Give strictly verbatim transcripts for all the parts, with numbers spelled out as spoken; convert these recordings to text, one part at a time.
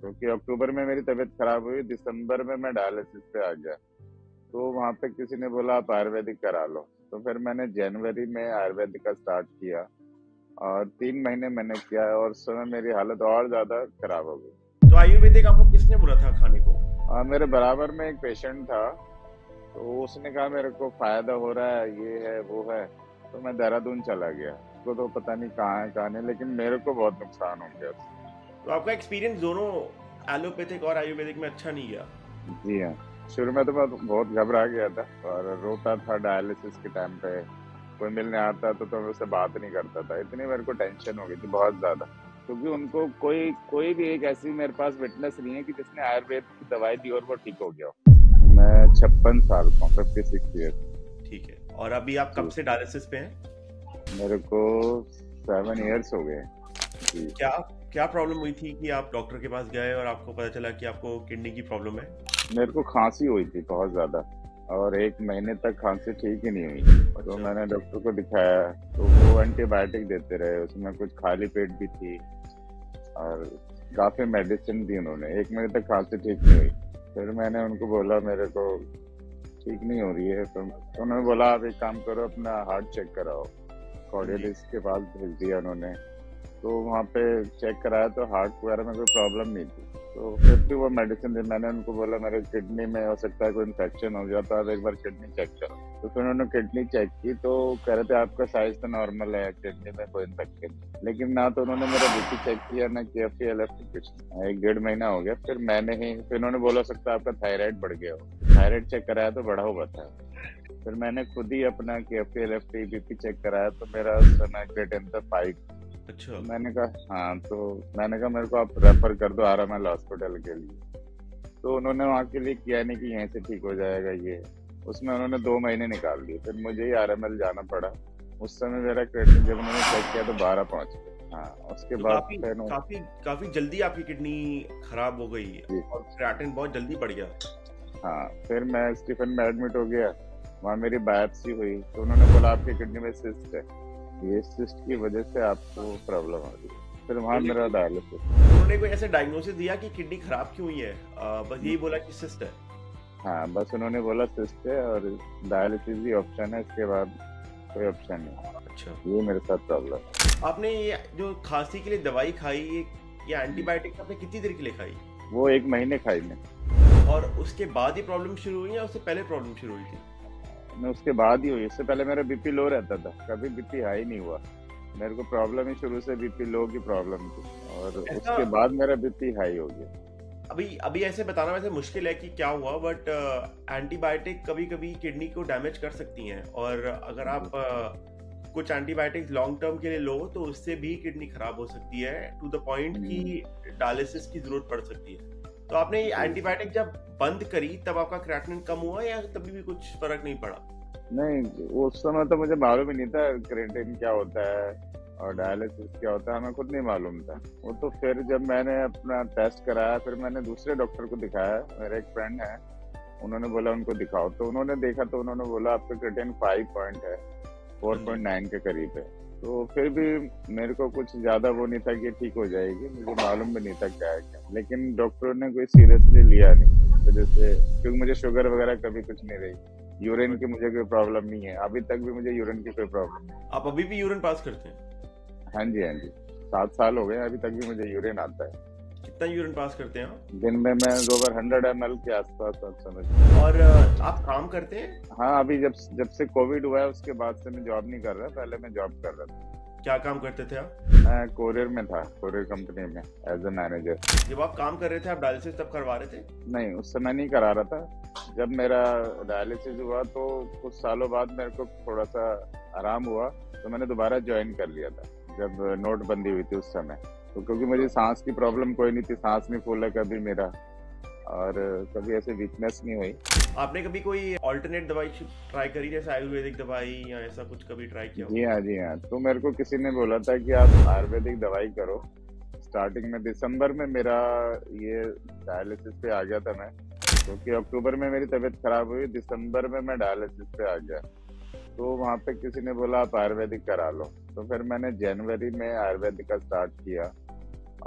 क्योंकि अक्टूबर में मेरी तबीयत खराब हुई, दिसंबर में मैं डायलिसिस पे आ गया, तो वहाँ पे किसी ने बोला आप आयुर्वेदिक करा लो, तो फिर मैंने जनवरी में आयुर्वेदिक का स्टार्ट किया और तीन महीने मैंने किया और उस समय मेरी हालत और ज्यादा खराब हो गई। तो आयुर्वेदिक आपको किसने बोला था खाने को? आ, मेरे बराबर में एक पेशेंट था, तो उसने कहा मेरे को फायदा हो रहा है, ये है वो है, तो मैं देहरादून चला गया, उसको तो पता नहीं कहाँ है कहाँ नहीं, लेकिन मेरे को बहुत नुकसान हो गया। तो आपका एक्सपीरियंस दोनों एलोपैथिक और आयुर्वेदिक में अच्छा नहीं गया? जी हाँ, शुरू में तो मैं बहुत घबरा गया था और रोता था। डायलिसिस के टाइम पे कोई मिलने आता तो, तो मैं उससे बात नहीं करता था, इतनी मेरे को टेंशन हो गई थी बहुत ज़्यादा, क्योंकि उनको कोई कोई भी एक ऐसी मेरे पास विटनेस नहीं है कि जिसने आयुर्वेद की दवाई दी और वो ठीक हो गया। मैं छप्पन साल का हूँ, फिफ्टी सिक्स ईयर्स। ठीक है, और अभी आप कब से डायलिसिस पे हैं? मेरे को सेवन ईयर्स हो गए। क्या क्या प्रॉब्लम हुई थी कि आप डॉक्टर के पास गए और आपको पता चला कि आपको किडनी की प्रॉब्लम है? मेरे को खांसी हुई थी बहुत ज़्यादा और एक महीने तक खांसी ठीक ही नहीं हुई। अच्छा। तो मैंने डॉक्टर को दिखाया तो वो एंटीबायोटिक देते रहे, उसमें कुछ खाली पेट भी थी और काफ़ी मेडिसिन दी उन्होंने, एक महीने तक खांसी ठीक नहीं हुई। फिर मैंने उनको बोला मेरे को ठीक नहीं हो रही है, तो उन्होंने बोला आप एक काम करो अपना हार्ट चेक कराओ, कार्डियोलॉजिस्ट के पास भेज दिया उन्होंने। तो वहाँ पे चेक कराया तो हार्ट वगैरह में कोई प्रॉब्लम नहीं थी, तो फिर भी वो मेडिसिन दी। मैंने उनको बोला मेरे किडनी में हो सकता है कोई इन्फेक्शन हो गया, तो आप एक बार किडनी चेक करो। तो फिर उन्होंने किडनी चेक की तो कह रहे थे आपका साइज तो नॉर्मल है, किडनी में कोई इन्फेक्शन, लेकिन ना तो उन्होंने मेरा बी पी चेक किया ना के एफ एल एफ कुछ। एक डेढ़ महीना हो गया, फिर मैंने ही फिर उन्होंने बोला सकता है आपका थायराइड बढ़ गया हो, थायराइड चेक कराया तो बढ़ा हुआ था। फिर मैंने खुद ही अपना K F L F T B P check कराया तो मेरा क्रिएटिनिन था फाइव। अच्छा। मैंने कहा हाँ, तो मैंने कहा मेरे को आप रेफर कर दो आर एम एल हॉस्पिटल के लिए, तो उन्होंने वहाँ के लिए किया नहीं कि यहीं से ठीक हो जाएगा ये, उसमें उन्होंने दो महीने निकाल दिए। फिर मुझे ही आर एम एल जाना पड़ा, उस समय मेरा क्रिएटिनिन जब उन्होंने चेक किया तो बारह पहुँच गया। हाँ, उसके तो बाद काफी, काफी काफी जल्दी आपकी किडनी खराब हो गई और क्रिएटिनिन बहुत जल्दी बढ़ गया। हाँ, फिर मैं स्टीफन में एडमिट हो गया, वहाँ मेरी बायोप्सी हुई तो उन्होंने बोला आपकी किडनी में सिस्ट है, ये सिस्ट की वजह से आपको प्रॉब्लम आ गई। फिर वहाँ मेरा डायलिसिस। उन्होंने कोई ऐसे डायग्नोसिस दिया कि किडनी खराब क्यों हुई है? आ, बस यही बोला कि सिस्ट है। हाँ, बस उन्होंने बोला सिस्ट है और डायलिसिस भी ऑप्शन है, इसके बाद कोई ऑप्शन नहीं। अच्छा, ये मेरे साथ प्रॉब्लम। आपने ये जो खांसी के लिए दवाई खाई, ये एंटीबायोटिक आपने कितनी देर के लिए खाई? वो एक महीने खाई मैंने। और उसके बाद ही प्रॉब्लम शुरू हुई या उससे पहले प्रॉब्लम शुरू हुई थी? मैं उसके बाद ही हुई, इससे पहले मेरा बीपी लो रहता था, कभी बीपी हाई नहीं हुआ। मेरे को प्रॉब्लम ही शुरू से बीपी लो की प्रॉब्लम थी और उसके बाद मेरा बीपी हाई हो गया। अभी अभी ऐसे बताना वैसे मुश्किल है कि क्या हुआ, बट एंटीबायोटिक कभी कभी किडनी को डैमेज कर सकती हैं और अगर आप uh, कुछ एंटीबायोटिक्स लॉन्ग टर्म के लिए लो तो उससे भी किडनी खराब हो सकती है, टू द पॉइंट कि डायलिसिस की जरूरत पड़ सकती है। तो आपने एंटीबायोटिक जब बंद करी तब आपका क्रिएटिनिन कम हुआ या तभी भी कुछ फर्क नहीं पड़ा? नहीं, उस समय तो मुझे मालूम ही नहीं था क्रिएटिनिन क्या होता है और डायलिसिस क्या होता है, हमें खुद नहीं मालूम था वो। तो फिर जब मैंने अपना टेस्ट कराया, फिर मैंने दूसरे डॉक्टर को दिखाया, मेरे एक फ्रेंड है, उन्होंने बोला उनको दिखाओ, तो उन्होंने देखा तो उन्होंने बोला आपका क्रिएटिनिन फाइव पॉइंट है, फोर पॉइंट नाइन के करीब है। तो फिर भी मेरे को कुछ ज़्यादा वो नहीं था कि ठीक हो जाएगी, मुझे मालूम भी नहीं था क्या है क्या, लेकिन डॉक्टरों ने कोई सीरियसली लिया नहीं वजह से, क्योंकि मुझे शुगर वगैरह कभी कुछ नहीं रही, यूरिन की मुझे कोई प्रॉब्लम नहीं है, अभी तक भी मुझे यूरिन की कोई प्रॉब्लम नहीं। आप अभी भी यूरिन पास करते हैं? हाँ जी, हाँ जी, सात साल हो गए, अभी तक भी मुझे यूरिन आता है। कितना यूरिन पास करते हैं दिन में? मैं दो बार हंड्रेड एम एल के आसपास समझ। और आप काम करते हैं? हाँ, अभी जब जब से कोविड हुआ है उसके बाद से मैं जॉब नहीं कर रहा, पहले मैं जॉब कर रहा था। क्या काम करते थे आप? मैं कोरियर में था, कोरियर कंपनी में एज ए मैनेजर। जब आप काम कर रहे थे आप डायलिसिस तब करवा रहे थे? नहीं, उस समय नहीं करा रहा था। जब मेरा डायलिसिस हुआ तो कुछ सालों बाद मेरे को थोड़ा सा आराम हुआ तो मैंने दोबारा ज्वाइन कर लिया था, जब नोटबंदी हुई थी उस समय। तो क्योंकि मुझे सांस की प्रॉब्लम कोई नहीं थी, सांस नहीं फूला कभी मेरा और कभी ऐसे वीकनेस नहीं हुई। आपने कभी कोई अल्टरनेट दवाई ट्राई करी, जैसे आयुर्वेदिक दवाई या ऐसा कुछ कभी ट्राई किया? जी हाँ, जी हाँ, तो मेरे को किसी ने बोला था कि आप आयुर्वेदिक दवाई करो। स्टार्टिंग में दिसंबर में मेरा ये डायलिसिस पे आ गया था मैं, क्योंकि अक्टूबर में मेरी तबीयत खराब हुई, दिसंबर में मैं डायलिसिस पे आ गया, तो वहाँ पे किसी ने बोला आप आयुर्वेदिक करा लो, तो फिर मैंने जनवरी में आयुर्वेदिक का स्टार्ट किया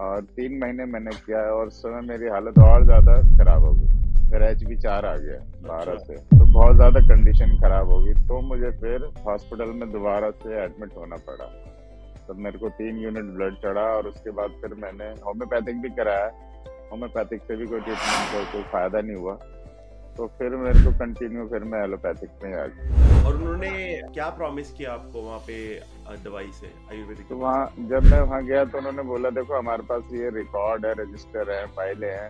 और तीन महीने मैंने किया और उस समय मेरी हालत और ज़्यादा खराब हो गई। फिर एच बी चार आ गया बारह से, तो बहुत ज़्यादा कंडीशन खराब हो गई। तो मुझे फिर हॉस्पिटल में दोबारा से एडमिट होना पड़ा। तब तो मेरे को तीन यूनिट ब्लड चढ़ा और उसके बाद फिर मैंने होम्योपैथिक भी कराया। होम्योपैथिक से भी कोई ट्रीटमेंट कोई कोई फ़ायदा नहीं हुआ। तो फिर मेरे को कंटिन्यू फिर मैं एलोपैथिक में आ गई। और उन्होंने क्या प्रॉमिस किया आपको वहाँ पे दवाई से आयुर्वेदिक? तो वहाँ जब मैं वहाँ गया तो उन्होंने बोला, देखो हमारे पास ये रिकॉर्ड है, रजिस्टर है, फाइलें हैं,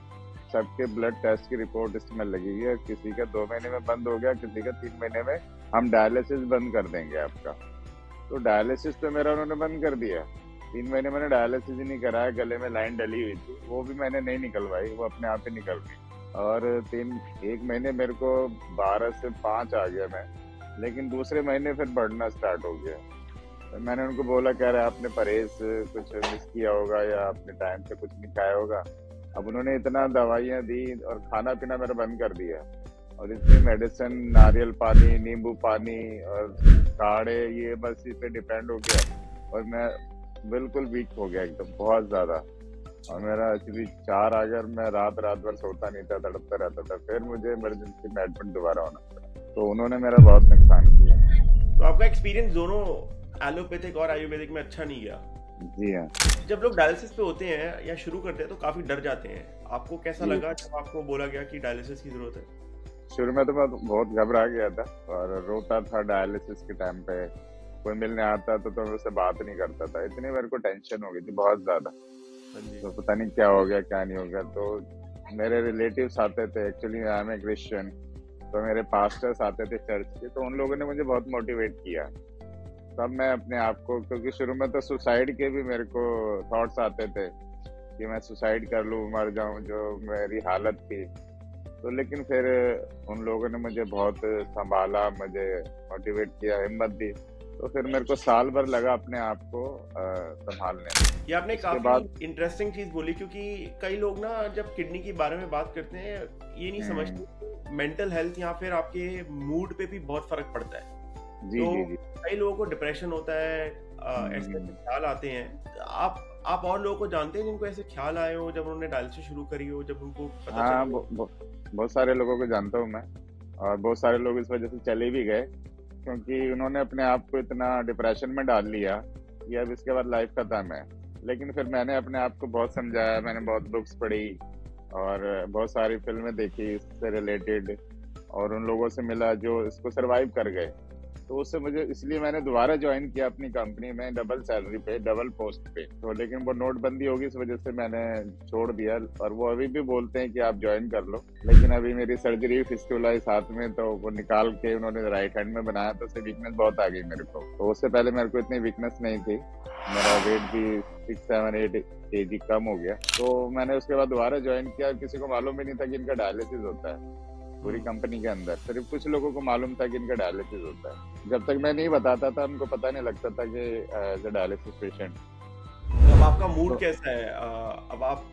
सबके ब्लड टेस्ट की रिपोर्ट इसमें लगेगी और किसी का दो महीने में बंद हो गया, किसी का तीन महीने में हम डायलिसिस बंद कर देंगे आपका। तो डायलिसिस तो मेरा उन्होंने बंद कर दिया। तीन महीने मैंने डायलिसिस ही नहीं कराया। गले में लाइन डली हुई थी, वो भी मैंने नहीं निकलवाई, वो अपने आप ही निकल गई। और तीन एक महीने मेरे को बारह से पाँच आ गया मैं, लेकिन दूसरे महीने फिर बढ़ना स्टार्ट हो गया। तो मैंने उनको बोला, कह रहा आपने परहेज कुछ मिस किया होगा या आपने टाइम से कुछ नहीं खाया होगा। अब उन्होंने इतना दवाइयाँ दी और खाना पीना मेरा बंद कर दिया, और इसमें मेडिसिन नारियल पानी, नींबू पानी और काढ़े, ये बस इस पर डिपेंड हो गया। और मैं बिल्कुल वीक हो गया एकदम, बहुत ज़्यादा। और मेरा एक्चुअली चार आ गया और मैं रात रात भर सोता नहीं था, तड़पता रहता था। फिर मुझे इमरजेंसी में एडमिट दोबारा होना पड़ा। तो उन्होंने मेरा बहुत नुकसान किया। तो आपका एक्सपीरियंस दोनों एलोपैथिक और आयुर्वेदिक में अच्छा नहीं गया? जी हाँ। जब लोग डायलिसिस पे होते हैं या शुरू करते हैं तो काफी डर जाते हैं। आपको कैसा लगा जब आपको बोला गया कि डायलिसिस की जरूरत है? शुरू में तो मैं बहुत घबरा गया था और रोता था। डायलिसिस के टाइम पे कोई मिलने आता था तो मैं उससे बात नहीं करता था, इतनी मेरे को टेंशन हो गई थी बहुत ज्यादा। तो पता नहीं क्या हो गया क्या नहीं हो गया। तो मेरे रिलेटिव्स आते थे, actually I am a Christian, तो मेरे पास्टर्स आते थे चर्च के, तो उन लोगों ने मुझे बहुत मोटिवेट किया। तब मैं अपने आप को, क्योंकि शुरू में तो सुसाइड के भी मेरे को थॉट्स आते थे कि मैं सुसाइड कर लूँ, मर जाऊँ, जो मेरी हालत थी। तो लेकिन फिर उन लोगों ने मुझे बहुत संभाला, मुझे मोटिवेट किया, हिम्मत दी। तो फिर मेरे को साल भर लगा अपने आप को संभालने। ये आपने काफी इंटरेस्टिंग चीज बोली, क्योंकि कई लोग ना जब किडनी के बारे में बात करते हैं ये नहीं समझते मेंटल हेल्थ या फिर आपके मूड पे भी बहुत फर्क पड़ता है। जी, तो जी, जी. कई लोगों को डिप्रेशन होता है, ऐसे ख्याल आते हैं। आप आप और लोगों को जानते हैं जिनको ऐसे ख्याल आए हो जब उन्होंने डायलिसिस शुरू करी हो, जब उनको पता चला? बहुत सारे लोगों को जानता हूँ मैं, और बहुत सारे लोग इस वजह से चले भी गए क्योंकि उन्होंने अपने आप को इतना डिप्रेशन में डाल लिया कि अब इसके बाद लाइफ खत्म है। लेकिन फिर मैंने अपने आप को बहुत समझाया, मैंने बहुत बुक्स पढ़ी और बहुत सारी फिल्में देखी इससे रिलेटेड, और उन लोगों से मिला जो इसको सर्वाइव कर गए। तो उससे मुझे, इसलिए मैंने दोबारा ज्वाइन किया अपनी कंपनी में डबल सैलरी पे, डबल पोस्ट पे। तो लेकिन वो नोटबंदी होगी इस वजह से मैंने छोड़ दिया। और वो अभी भी बोलते हैं कि आप ज्वाइन कर लो, लेकिन अभी मेरी सर्जरी फिस्टुला इस हाथ में, तो वो निकाल के उन्होंने राइट हैंड में बनाया, तो उससे वीकनेस बहुत आ गई मेरे को। तो उससे पहले मेरे को इतनी वीकनेस नहीं थी, मेरा वेट भी सिक्स सेवन एट के जी कम हो गया। तो मैंने उसके बाद दोबारा ज्वाइन किया। किसी को मालूम भी नहीं था कि इनका डायलिसिस होता है, पूरी कंपनी के अंदर सिर्फ कुछ लोगों को मालूम था कि इनका डायलिसिस होता है। जब तक मैं नहीं बताता था हमको पता नहीं लगता था कि एज अ डायलिसिस पेशेंट। अब आपका मूड तो, कैसा है? अब आप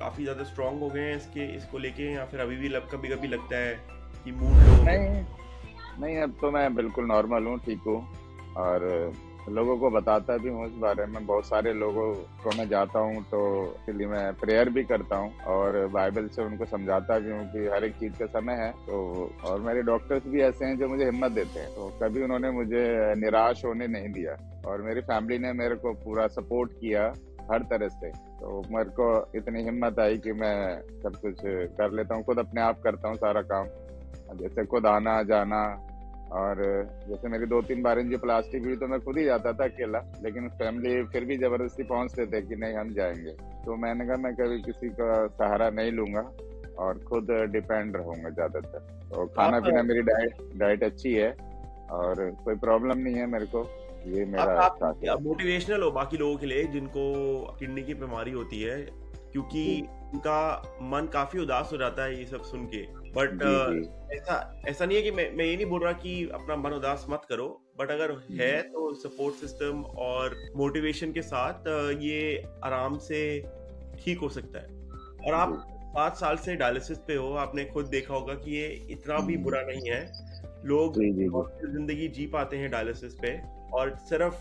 काफी ज्यादा स्ट्रॉन्ग हो गए हैं इसके इसको लेके, या फिर अभी भी लब कभी कभी लगता है कि मूड लो? नहीं नहीं, अब तो मैं बिल्कुल नॉर्मल हूँ, ठीक हूँ, और लोगों को बताता भी हूँ इस बारे में। बहुत सारे लोगों को मैं जाता हूँ तो इसके लिए मैं प्रेयर भी करता हूँ और बाइबल से उनको समझाता भी हूँ कि हर एक चीज़ का समय है। तो और मेरे डॉक्टर्स भी ऐसे हैं जो मुझे हिम्मत देते हैं, तो कभी उन्होंने मुझे निराश होने नहीं दिया। और मेरी फैमिली ने मेरे को पूरा सपोर्ट किया हर तरह से। तो मेरे को इतनी हिम्मत आई कि मैं सब कुछ कर लेता हूँ, खुद अपने आप करता हूँ सारा काम, जैसे खुद आना जाना। और जैसे मेरी दो तीन बार इंजी प्लास्टिक हुई तो मैं खुद ही जाता था अकेला, लेकिन फैमिली फिर भी ज़बरदस्ती पहुंचते थे कि नहीं हम जाएंगे। तो मैंने कहा मैं कभी किसी का सहारा नहीं लूँगा और खुद डिपेंड रहूँगा ज़्यादातर। तो खाना पीना, मेरी डाइट डाइट अच्छी है और कोई प्रॉब्लम नहीं है मेरे को। ये मेरा आप मोटिवेशनल हो बाकी लोगों के लिए जिनको किडनी की बीमारी होती है, क्योंकि उनका मन काफ़ी उदास हो जाता है ये सब सुन के। बट uh, ऐसा ऐसा नहीं है कि मैं मैं ये नहीं बोल रहा कि अपना मन उदास मत करो, बट अगर है तो सपोर्ट सिस्टम और मोटिवेशन के साथ ये आराम से ठीक हो सकता है। और आप पाँच साल से डायलिसिस पे हो, आपने खुद देखा होगा कि ये इतना भी बुरा नहीं है, लोग जिंदगी जी पाते हैं डायलिसिस पे। और सिर्फ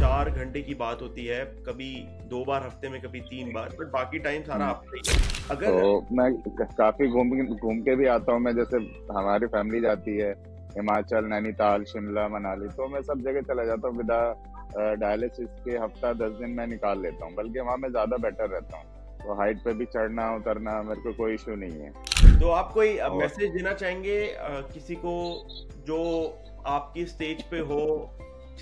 चार घंटे की बात होती है, कभी दो बार हफ्ते में, कभी तीन बार, बट बाकी टाइम सारा आपका ही है। अगर तो मैं काफी घूम घूम के भी आता हूँ। मैं जैसे हमारी फैमिली जाती है हिमाचल, नैनीताल, शिमला, मनाली, तो मैं सब जगह चला जाता हूँ। विदा डायलिसिस के हफ्ता दस दिन मैं निकाल लेता हूँ, बल्कि वहाँ मैं ज्यादा बेटर रहता हूँ। तो हाइट पे भी चढ़ना उतरना मेरे को कोई इशू नहीं है। तो आप कोई मैसेज देना चाहेंगे किसी को जो आपकी स्टेज पे हो,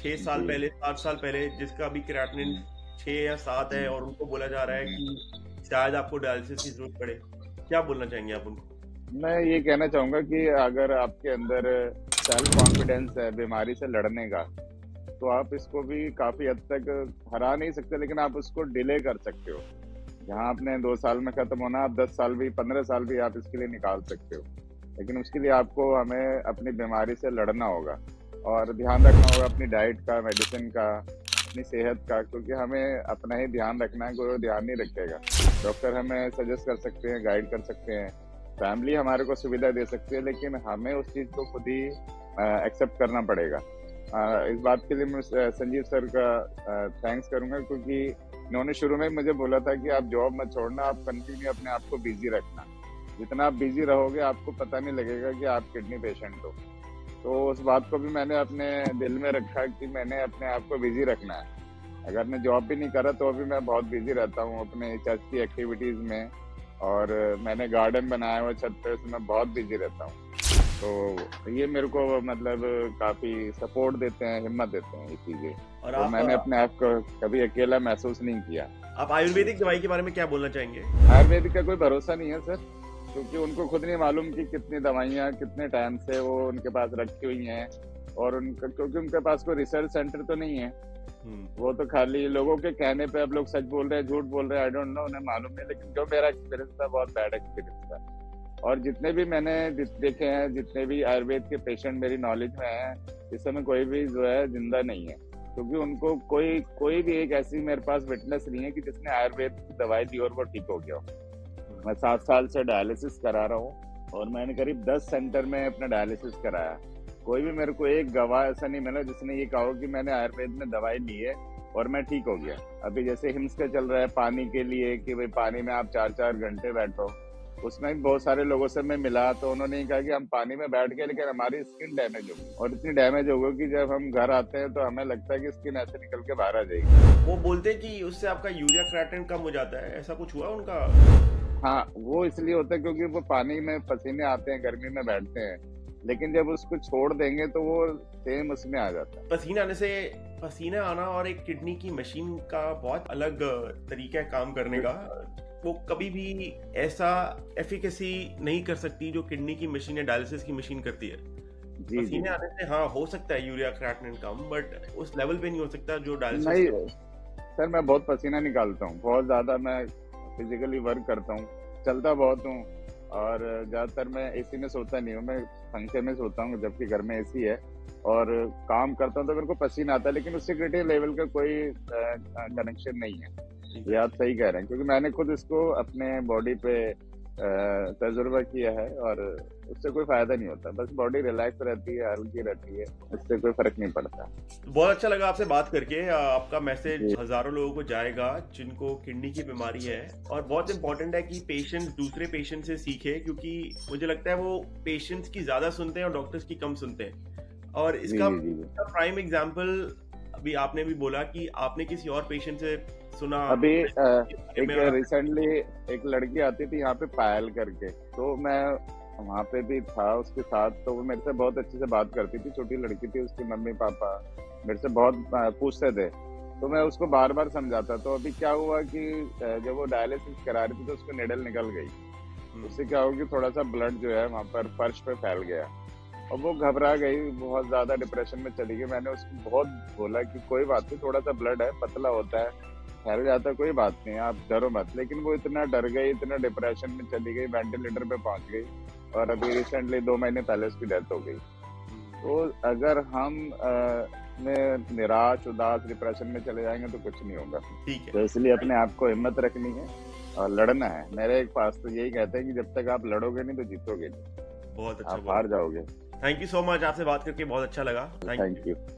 छह साल पहले, सात साल पहले, जिसका अभी क्रिएटिनिन छह या सात है और उनको बोला जा रहा है कि शायद आपको डायलिसिस की जरूरत पड़े, क्या बोलना चाहेंगे आप उनको? मैं ये कहना चाहूंगा कि अगर आपके अंदर सेल्फ कॉन्फिडेंस है बीमारी से लड़ने का, तो आप इसको भी काफी हद तक हरा नहीं सकते, लेकिन आप उसको डिले कर सकते हो। जहाँ आपने दो साल में खत्म होना, आप दस साल भी, पंद्रह साल भी आप इसके लिए निकाल सकते हो। लेकिन उसके लिए आपको हमें अपनी बीमारी से लड़ना होगा और ध्यान रखना होगा अपनी डाइट का, मेडिसिन का, अपनी सेहत का, क्योंकि हमें अपना ही ध्यान रखना है। कोई ध्यान नहीं रखेगा। डॉक्टर हमें सजेस्ट कर सकते हैं, गाइड कर सकते हैं, फैमिली हमारे को सुविधा दे सकती है, लेकिन हमें उस चीज़ को खुद ही एक्सेप्ट करना पड़ेगा। आ, इस बात के लिए मैं संजीव सर का आ, थैंक्स करूँगा, क्योंकि इन्होंने शुरू में मुझे बोला था कि आप जॉब मत छोड़ना, आप कंटिन्यू अपने आप को बिजी रखना। जितना आप बिजी रहोगे आपको पता नहीं लगेगा कि आप किडनी पेशेंट हो। तो उस बात को भी मैंने अपने दिल में रखा कि मैंने अपने आप को बिजी रखना है। अगर मैं जॉब भी नहीं करा तो अभी मैं बहुत बिजी रहता हूँ अपने चर्च की एक्टिविटीज़ में, और मैंने गार्डन बनाया हुआ छत पर, उसमें बहुत बिजी रहता हूँ। तो ये मेरे को मतलब काफी सपोर्ट देते हैं, हिम्मत देते हैं ये चीजें। और तो मैंने अपने आप को कभी अकेला महसूस नहीं किया। आप आयुर्वेदिक दवाई के बारे में क्या बोलना चाहेंगे? आयुर्वेदिक का कोई भरोसा नहीं है सर, क्योंकि उनको खुद नहीं मालूम कि कितनी दवाइयाँ कितने टाइम से वो उनके पास रखी हुई हैं, और उनका, क्योंकि उनके पास कोई रिसर्च सेंटर तो नहीं है। वो तो खाली लोगों के कहने पे अब लोग सच बोल रहे हैं, झूठ बोल रहे हैं, आई डोंट नो, उन्हें मालूम नहीं। लेकिन जो मेरा एक्सपीरियंस था बहुत बैड एक्सपीरियंस था, और जितने भी मैंने देखे हैं, जितने भी आयुर्वेद के पेशेंट मेरी नॉलेज में हैं, इस समय कोई भी जो है जिंदा नहीं है, क्योंकि उनको कोई कोई भी एक ऐसी मेरे पास विटनेस नहीं है कि जिसने आयुर्वेद की दवाई दी और वो ठीक हो गया हो। मैं सात साल से डायलिसिस करा रहा हूँ, और मैंने करीब दस सेंटर में अपना डायलिसिस कराया। कोई भी मेरे को एक गवाह ऐसा नहीं मिला जिसने ये कहा हो कि मैंने आयुर्वेद में दवाई ली है और मैं ठीक हो गया। अभी जैसे हिम्स का चल रहा है पानी के लिए कि भाई पानी में आप चार चार घंटे बैठो, उसमें भी बहुत सारे लोगों से मैं मिला, तो उन्होंने कहा कि हम पानी में बैठ गए लेकिन हमारी स्किन डैमेज हो गई, और इतनी डैमेज हो गई कि जब हम घर आते हैं तो हमें लगता है कि स्किन ऐसे निकल के बाहर आ जाएगी। वो बोलते हैं कि उससे आपका यूरिया क्रिएटिनिन कम हो जाता है, ऐसा कुछ हुआ उनका? हाँ, वो इसलिए होता है क्योंकि वो पानी में पसीने आते हैं, गर्मी में बैठते हैं, लेकिन जब उसको छोड़ देंगे तो वो सेम उसमें आ जाता है। पसीना आने से पसीना आना और एक किडनी की मशीन का बहुत अलग तरीका है काम करने का, वो कभी भी ऐसा एफिकेसी नहीं कर सकती जो किडनी की मशीन या डायलिसिस की मशीन करती है। जी, पसीने आने से हाँ हो सकता है यूरिया क्रिएटिनिन कम, बट उस लेवल पे नहीं हो सकता जो डायलिसिस। नहीं सर, मैं बहुत पसीना निकालता हूँ, बहुत ज्यादा, मैं फिजिकली वर्क करता हूँ, चलता बहुत हूँ, और ज़्यादातर मैं एसी में सोता नहीं हूँ, मैं पंखे में सोता हूँ, जबकि घर में एसी है, और काम करता हूँ, तो मेरे को पसीना आता है, लेकिन उससे क्रिएटिनिन लेवल का कोई कनेक्शन नहीं है। ये आप सही कह रहे हैं, क्योंकि मैंने खुद इसको अपने बॉडी पे तजुर्बा किया है, और उससे कोई फायदा नहीं होता, बस बॉडी रिलैक्स रहती है, हल्की रहती है, उससे कोई फर्क नहीं पड़ता। बहुत अच्छा लगा आपसे बात करके। आपका मैसेज हजारों लोगों को जाएगा जिनको किडनी की बीमारी है, और बहुत इंपॉर्टेंट है कि पेशेंट्स दूसरे पेशेंट से सीखे, क्योंकि मुझे लगता है वो पेशेंट्स की ज्यादा सुनते हैं और डॉक्टर्स की कम सुनते हैं। और इसका प्राइम एग्जाम्पल अभी आपने भी बोला कि आपने किसी और पेशेंट से सुना। अभी एक रिसेंटली एक लड़की आती थी यहाँ पे पायल करके, तो मैं वहाँ पे भी था उसके साथ, तो वो मेरे से बहुत अच्छे से बात करती थी, छोटी लड़की थी, उसके मम्मी पापा मेरे से बहुत पूछते थे, तो मैं उसको बार बार समझाता। तो अभी क्या हुआ कि जब वो डायलिसिस करा रही थी तो उसको निडल निकल गई, उससे क्या हुआ कि थोड़ा सा ब्लड जो है वहाँ पर फर्श पे फैल गया, और वो घबरा गई, बहुत ज़्यादा डिप्रेशन में चली गई। मैंने उसको बहुत बोला कि कोई बात नहीं, थोड़ा सा ब्लड है, पतला होता है, फैल जाता है, कोई बात नहीं, आप डरो मत। लेकिन वो इतना डर गई, इतना डिप्रेशन में चली गई, वेंटिलेटर पे पहुंच गई, और अभी रिसेंटली दो महीने पहले उसकी डेथ हो गई। तो अगर हम निराश, उदास, डिप्रेशन में चले जाएंगे तो कुछ नहीं होगा। ठीक है, तो इसलिए अपने आप को हिम्मत रखनी है और लड़ना है। मेरे एक पास तो यही कहते हैं कि जब तक आप लड़ोगे नहीं तो जीतोगे नहीं, बहुत अच्छा, आप हार जाओगे। थैंक यू सो मच, आपसे बात करके बहुत अच्छा लगा। Thank you.